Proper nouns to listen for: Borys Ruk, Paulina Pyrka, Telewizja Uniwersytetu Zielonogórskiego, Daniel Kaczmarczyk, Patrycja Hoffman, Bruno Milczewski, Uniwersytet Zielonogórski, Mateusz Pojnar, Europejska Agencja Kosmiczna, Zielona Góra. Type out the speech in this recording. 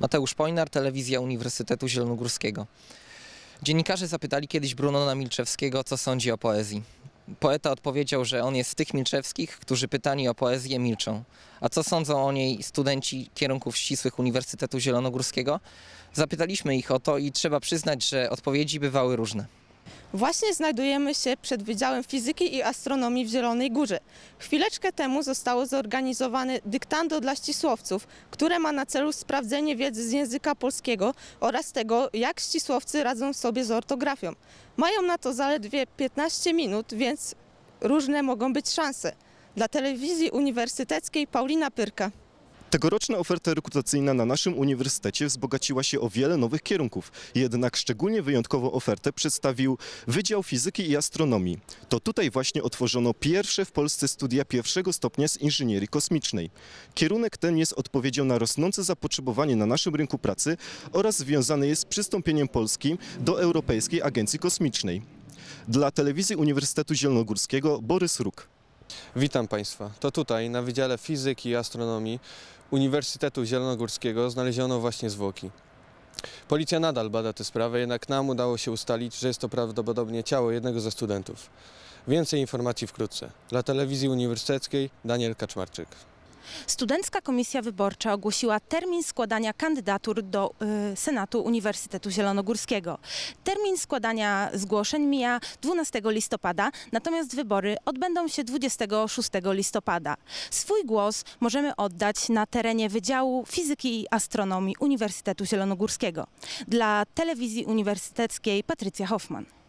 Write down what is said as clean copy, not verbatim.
Mateusz Pojnar, Telewizja Uniwersytetu Zielonogórskiego. Dziennikarze zapytali kiedyś Brunona Milczewskiego, co sądzi o poezji. Poeta odpowiedział, że on jest z tych Milczewskich, którzy pytani o poezję milczą. A co sądzą o niej studenci kierunków ścisłych Uniwersytetu Zielonogórskiego? Zapytaliśmy ich o to i trzeba przyznać, że odpowiedzi bywały różne. Właśnie znajdujemy się przed Wydziałem Fizyki i Astronomii w Zielonej Górze. Chwileczkę temu zostało zorganizowane dyktando dla ścisłowców, które ma na celu sprawdzenie wiedzy z języka polskiego oraz tego, jak ścisłowcy radzą sobie z ortografią. Mają na to zaledwie 15 minut, więc różne mogą być szanse. Dla Telewizji Uniwersyteckiej Paulina Pyrka. Tegoroczna oferta rekrutacyjna na naszym uniwersytecie wzbogaciła się o wiele nowych kierunków. Jednak szczególnie wyjątkową ofertę przedstawił Wydział Fizyki i Astronomii. To tutaj właśnie otworzono pierwsze w Polsce studia pierwszego stopnia z inżynierii kosmicznej. Kierunek ten jest odpowiedzią na rosnące zapotrzebowanie na naszym rynku pracy oraz związany jest z przystąpieniem Polski do Europejskiej Agencji Kosmicznej. Dla Telewizji Uniwersytetu Zielonogórskiego Borys Ruk. Witam Państwa. To tutaj, na Wydziale Fizyki i Astronomii Uniwersytetu Zielonogórskiego znaleziono właśnie zwłoki. Policja nadal bada tę sprawę, jednak nam udało się ustalić, że jest to prawdopodobnie ciało jednego ze studentów. Więcej informacji wkrótce. Dla Telewizji Uniwersyteckiej Daniel Kaczmarczyk. Studencka Komisja Wyborcza ogłosiła termin składania kandydatur do Senatu Uniwersytetu Zielonogórskiego. Termin składania zgłoszeń mija 12 listopada, natomiast wybory odbędą się 26 listopada. Swój głos możemy oddać na terenie Wydziału Fizyki i Astronomii Uniwersytetu Zielonogórskiego. Dla Telewizji Uniwersyteckiej Patrycja Hoffman.